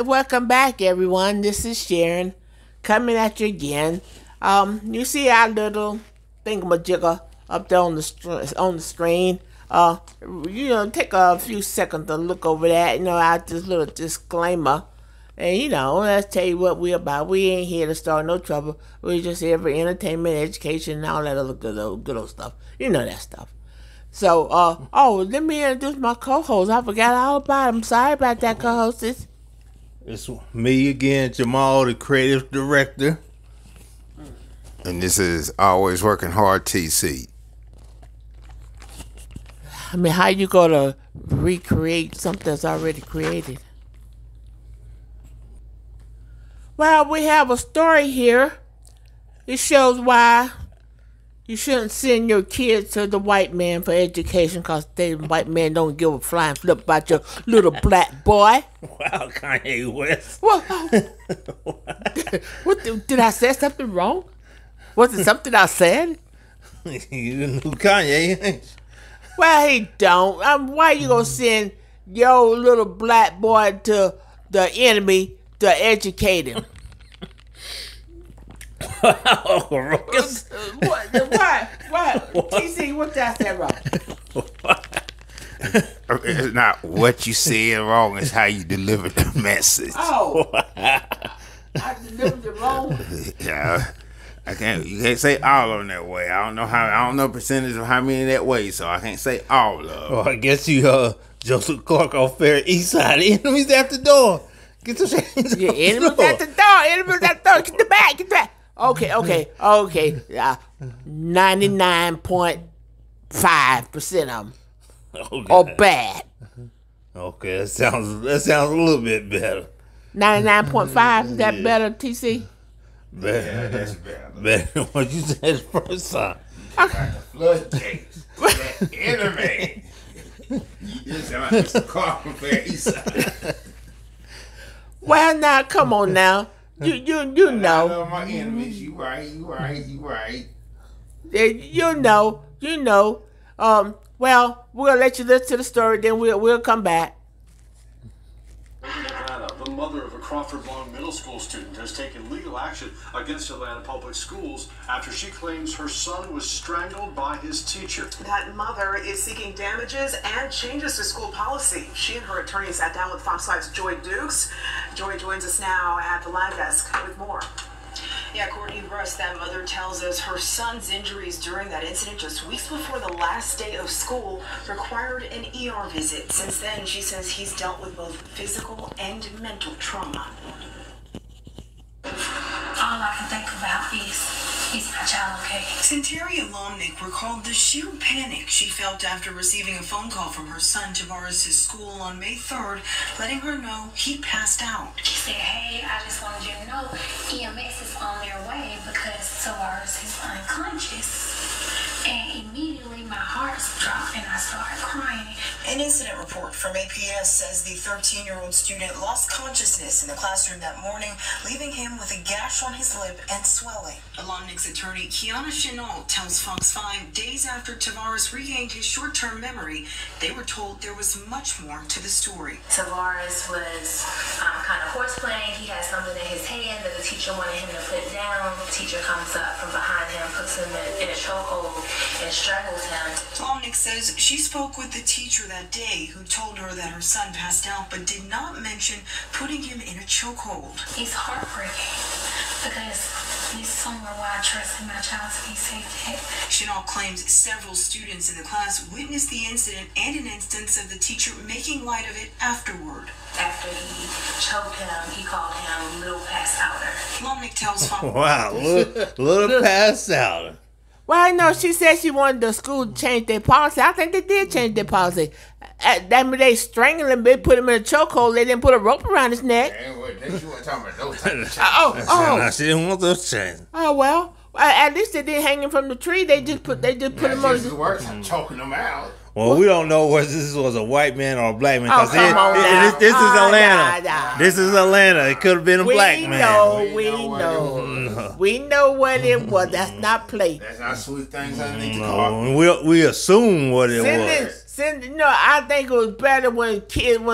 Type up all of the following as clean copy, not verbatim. Welcome back, everyone. This is Sharon coming at you again. You see our little thingamajigger up there on the screen. You know, take a few seconds to look over that. You know, our this little disclaimer, and you know, let's tell you what we're about. We ain't here to start no trouble. We're just here for entertainment, education, and all that other good old stuff. You know that stuff. So, oh, let me introduce my co-host. I forgot all about him. Sorry about that, co-host. It's me again, Jamal, the creative director. And this is Always Working Hard, TC. I mean, how you going to recreate something that's already created? Well, we have a story here. It shows why you shouldn't send your kids to the white man for education, because the white man don't give a flying flip about your little black boy. Wow, Kanye West. What? What? Did I say something wrong? Was it something I said? You didn't know Kanye. Well, he don't. Why you going to send your little black boy to the enemy to educate him? Uncle Ruckus. What? TC, what did I say wrong? It's not what you said wrong, it's how you delivered the message. Oh. I delivered it wrong? Yeah. You can't say all of them that way. I don't know percentage of how many that way, so I can't say all of them. Well, I guess you Joseph Clark on Fair East Side. Enemies at the door. Get the change. Yeah, enemies at the door. Enemies at the door. Get the back. Get the back. Okay. 99.5% of them are bad. Okay, that sounds a little bit better. 99.5, is that better, TC? Better. Yeah, that's better. Better than what you said the first time. Like the floodgates. That enemy. You just sound like Mr. Carlton Fair Eastside. Well, now, come on now. You know. I love my enemies. You right. You know. Well, we'll let you listen to the story, then we'll come back. The mother of a Crawford Long Middle School student has taken legal action against Atlanta Public Schools after she claims her son was strangled by his teacher. That mother is seeking damages and changes to school policy. She and her attorney sat down with Fox Five's Joy Dukes. Joy joins us now at the live desk with more. Yeah, Courtney Russ, that mother, tells us her son's injuries during that incident just weeks before the last day of school required an ER visit. Since then, she says he's dealt with both physical and mental trauma. All I can think about is my child okay? Centurion Lomnick recalled the sheer panic she felt after receiving a phone call from her son Tavares' school on May 3rd, letting her know he passed out. She said, hey, I just wanted you to know EMS is on their way because Tavares is unconscious. And immediately my heart dropped and I started crying. An incident report from APS says the 13-year-old student lost consciousness in the classroom that morning, leaving him with a gash on his lip and swelling. Lomnick's attorney, Kiana Chennault, tells Fox 5 days after Tavares regained his short-term memory, they were told there was much more to the story. Tavares was kind of horseplaying. He had something in his hand that the teacher wanted him to put down. The teacher comes up from behind him, puts him in a chokehold, and strangles him. Lomnick says she spoke with the teacher that day, who told her that her son passed out, but did not mention putting him in a chokehold. It's heartbreaking because it's somewhere where I trusted my child to be safe at. Chennault claims several students in the class witnessed the incident and an instance of the teacher making light of it afterward. After he choked him, he called him Little Pass Outer. Lomnick tells Fox. Wow, little Pass Outer. Well, I know she said she wanted the school to change their policy. I think they did change their policy. That mean they strangled him, they put him in a chokehold, they didn't put a rope around his neck. She wasn't talking about those type of changes. No, she didn't want those changes. Oh well, at least they didn't hang him from the tree. They just put him on. This is worse than choking him out. Well, what? We don't know whether this was a white man or a black man. Oh, this is Atlanta. This is Atlanta. It could have been a black man. We know what it was. That's not play. That's not sweet things I need to call. We assume what it was. I think it was better when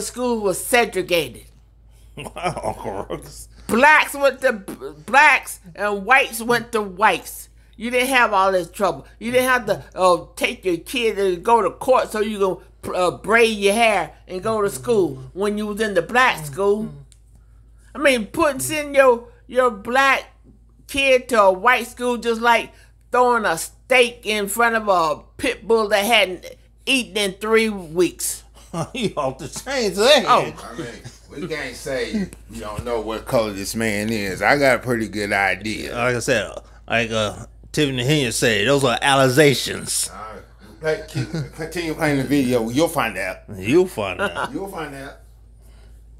school was segregated. Wow, Uncle Ruckus. Blacks went to blacks and whites went to whites. You didn't have all this trouble. You didn't have to take your kid and go to court so you can braid your hair and go to school when you was in the black school. I mean, sending your black kid to a white school just like throwing a steak in front of a pit bull that hadn't eaten in 3 weeks. You off the chain today. Oh. I mean, we can't say we don't know what color this man is. I got a pretty good idea. Like I said, like Tiffany Henya said, those are allegations. Continue playing the video. You'll find out. You'll find out. You'll find out.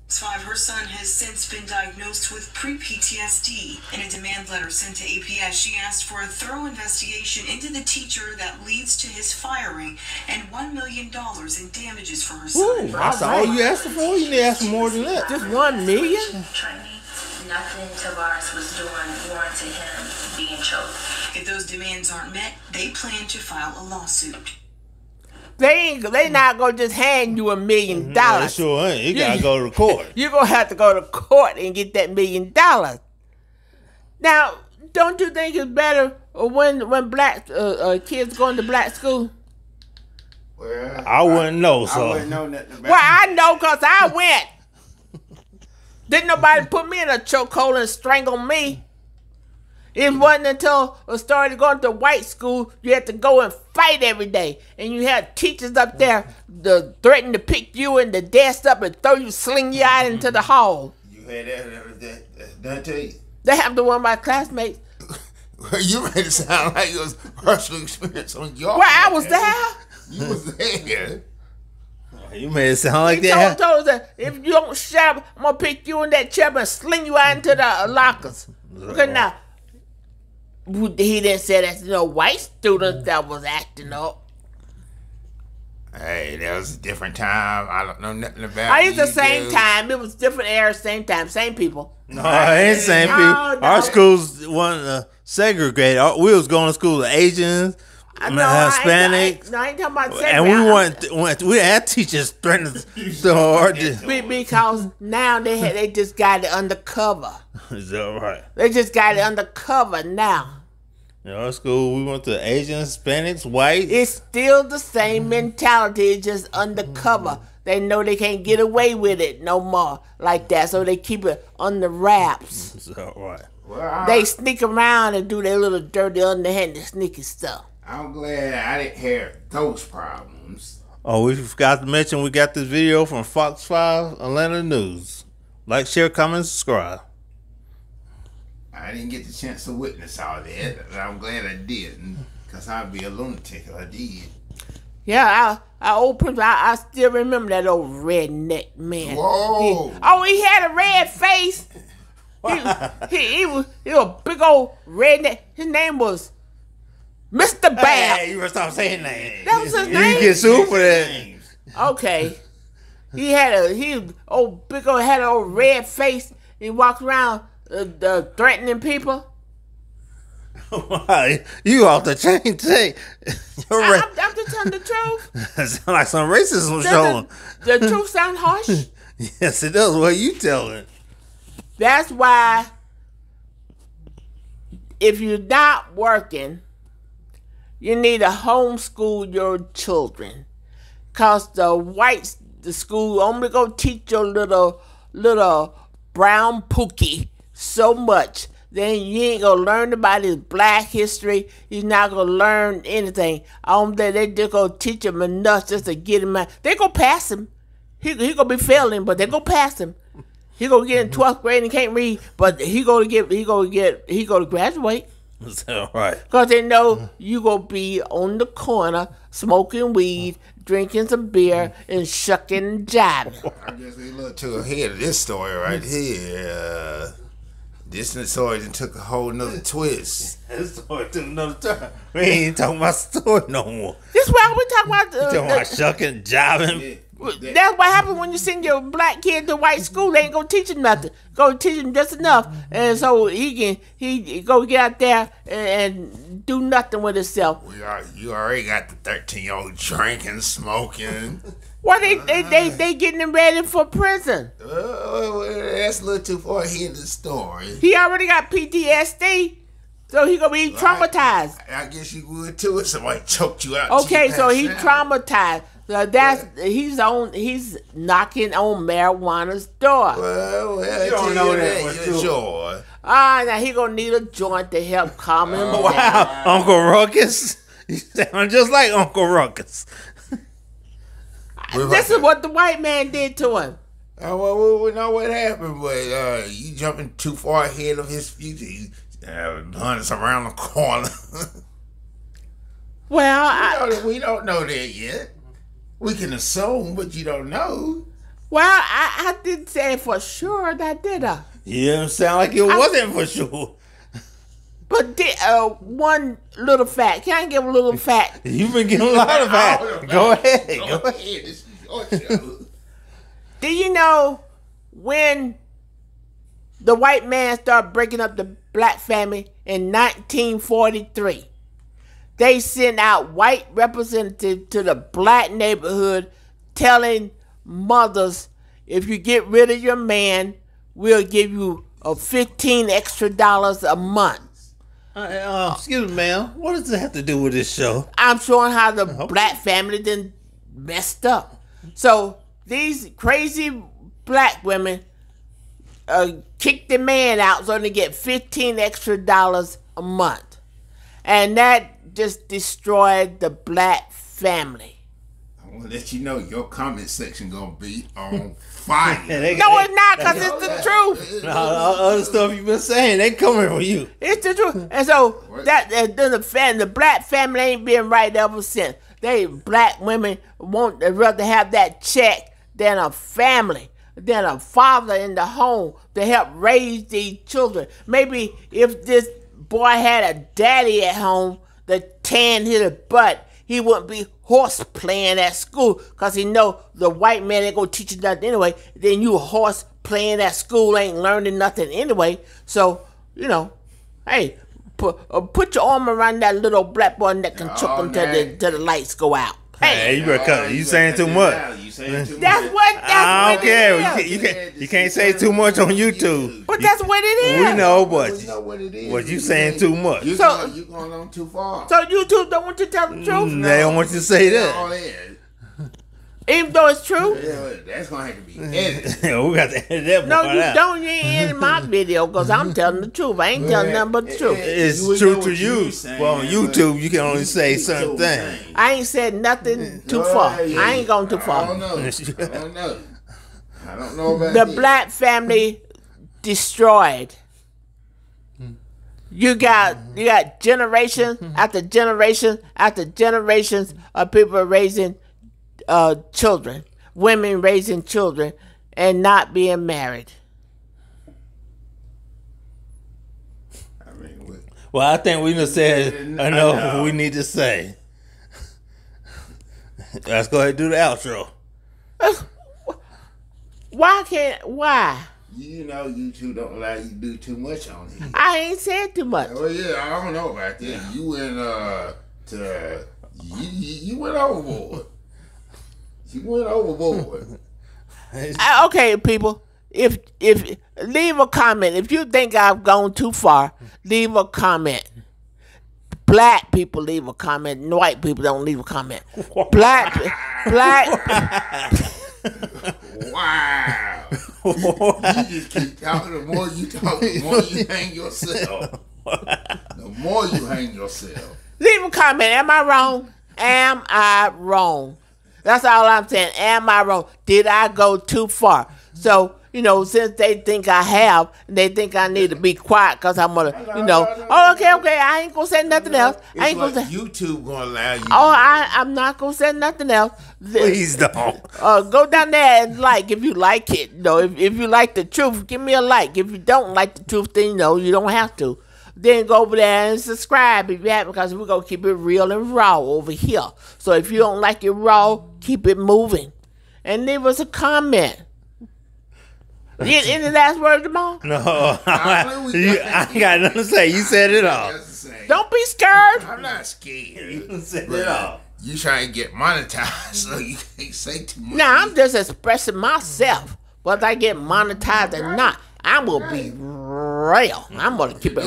Five, her son has since been diagnosed with pre-PTSD. In a demand letter sent to APS, she asked for a thorough investigation into the teacher that leads to his firing and $1 million in damages for her son. Ooh, that's all you asked for? You need to ask for more than that. Just $1 million? Nothing Tavares was doing warranted him being choked. If those demands aren't met, they plan to file a lawsuit. They not gonna just hand you $1 million. They sure ain't. You gotta go to court. You're gonna have to go to court and get that $1 million. Now, don't you think it's better when black kids going to black school? Well, I wouldn't know. So I wouldn't know nothing about. Well, I know because I went. Didn't nobody put me in a chokehold and strangle me? It wasn't until I started going to white school, you had to go and fight every day. And you had teachers up there threatening to pick you and the desk up and throw you, sling you out into the hall. You had that done to you? That happened to one of my classmates. You made it sound like it was personal experience on your I was there. You was there. You made it sound like that. Told us that if you don't shut up, I'm going to pick you in that chair and sling you out into the lockers. Okay, now. He didn't say that's no white student that was acting up. Hey, that was a different time. I don't know nothing about it. I used the same time. It was different era, same time, same people. No, it ain't same people. No, no. Our schools wasn't segregated. We was going to school with Asians, Hispanics. No, I ain't talking about segregated. And we had teachers threatening so hard. Because now they just got it undercover. Is that right? They just got it undercover now. In our school, we went to Asians, Hispanics, whites. It's still the same mentality. It's just undercover. They know they can't get away with it no more like that, so they keep it under wraps. Is that right? Well, they sneak around and do their little dirty, underhanded, sneaky stuff. I'm glad I didn't have those problems. Oh, we forgot to mention we got this video from Fox 5 Atlanta News. Like, share, comment, subscribe. I didn't get the chance to witness all that, but I'm glad I didn't, because I'd be a lunatic if I did. Yeah, I still remember that old redneck man. Whoa! He had a red face. He was a big old redneck. His name was Mr. Bab. Hey, you were stop saying that. That was his name. You get sued for that. Okay. He had an old red face. He walked around. Threatening people. Why you off the chain today? I'm just telling the truth. That sounds like some racism showing. The truth sound harsh? Yes, it does. What you telling? That's why if you're not working, you need to homeschool your children, cause the whites, the school only go teach your little brown pookie so much, then you ain't gonna learn about his black history. You're not gonna learn anything. They just gonna teach him enough just to get him out. They gonna pass him. He gonna be failing, but they gonna pass him. He gonna get in 12th grade and can't read, but he gonna graduate. That's all right. Cause they know you gonna be on the corner smoking weed, drinking some beer, and shucking and jiving. I guess we look too ahead of this story right here. This story took a whole nother twist. This story took another turn. We ain't talking about story no more. This is why we talking about. Talking about shucking, jiving. That's what happens when you send your black kid to white school. They ain't gonna teach him nothing. Go teach him just enough, and so he go get out there and do nothing with himself. You already got the 13-year-old drinking, smoking. Why they getting him ready for prison? That's a little too far ahead of the story. He already got PTSD, so he gonna be traumatized. I guess you would too if somebody choked you out. Okay, so he's traumatized. So that's he's knocking on marijuana's door. Well, you don't know that for sure. Now he gonna need a joint to help calm him down. Wow, Uncle Ruckus, you sound just like Uncle Ruckus. This is what the white man did to him. Well, we know what happened, but you jumping too far ahead of his future. Hunting around the corner. Well, we don't know that yet. We can assume, but you don't know. Well, I didn't say for sure that, did I? Yeah, it sound like it wasn't for sure. But one little fact. Can I give a little fact? You've been getting a lot of facts. Go ahead. Go ahead. This is your show. Do you know when the white man started breaking up the black family in 1943? They sent out white representatives to the black neighborhood telling mothers, if you get rid of your man, we'll give you $15 extra a month. Excuse me, ma'am. What does it have to do with this show? I'm showing how the black family then messed up. So these crazy black women kicked the man out so they get $15 extra a month. And that just destroyed the black family. I want to let you know your comment section going to be on fire. No, it's not, because it's the truth. All the stuff you've been saying, they coming for you. It's the truth. And so the black family ain't been right ever since. They black women want rather have that check than a family, than a father in the home to help raise these children. Maybe if this boy had a daddy at home that tanned his butt, he wouldn't be horse playing at school, because he know the white man ain't going to teach you nothing anyway. Then you horse playing at school ain't learning nothing anyway. So, you know, hey, put your arm around that little black boy and that can choke him till the lights go out. Hey, you better cut. You saying too much. That's what. I don't care. You can't say too much on YouTube. But that's what it is. We know, but you saying too much. So you going on too far. So YouTube don't want you to tell the truth. They don't want you to say that. Even though it's true. Yeah, that's gonna have to be edited. We got to edit that. No, you don't. You ain't in my video because I'm telling the truth. I ain't telling nothing but the truth. It's true to you. Well, on YouTube, you can only say certain things. I ain't said nothing too far. I ain't going too far. I don't know. I don't know about the black family destroyed. You got generation after generation after generations of people raising children, women raising children and not being married. I mean, well, I think we just said enough what we need to say. Let's go ahead and do the outro. Why? You know, you two don't allow you to do too much on here. I ain't said too much. Well, yeah, I don't know about that. You went you went overboard. You went overboard. Okay, people. If leave a comment. If you think I've gone too far, leave a comment. Black people leave a comment. White people don't leave a comment. Black. Wow. You just keep talking. The more you talk, the more you hang yourself. The more you hang yourself. Leave a comment. Am I wrong? Am I wrong? That's all I'm saying. Am I wrong? Did I go too far? So, you know, since they think I have, they think I need to be quiet because I'm going to, you know, okay, I ain't going to say nothing else. I ain't going to say. YouTube going to allow you. Oh, I'm not going to say nothing else. Please don't. Go down there and like if you like it. You know, if you like the truth, give me a like. If you don't like the truth, then, you know, you don't have to. Then go over there and subscribe if you have, because we're going to keep it real and raw over here. So if you don't like it raw, keep it moving. And leave us a comment. You get any last word, Jamal? No. I ain't got nothing to say. You said it all. Don't be scared. I'm not scared. You said it all. you trying to get monetized, so you can't say too much. No, I'm just expressing myself. Whether I get monetized or not, I will be real. I'm going to keep it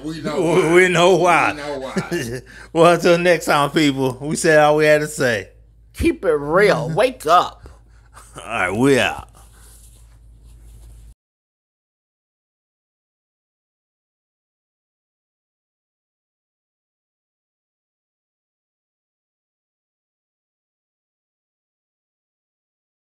real. We know why. Well, until next time, people, we said all we had to say. Keep it real. Wake up. All right, we out.